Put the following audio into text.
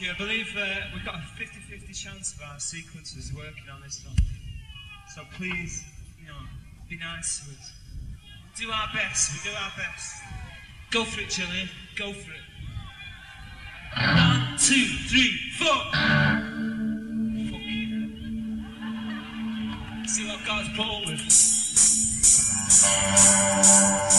you. I believe we've got a 50-50 chance of our sequencers working on this one. So please, you know, be nice to us. Do our best, we do our best. Go for it, Gillian, go for it. 1, 2, 3, 4! See what God's born with.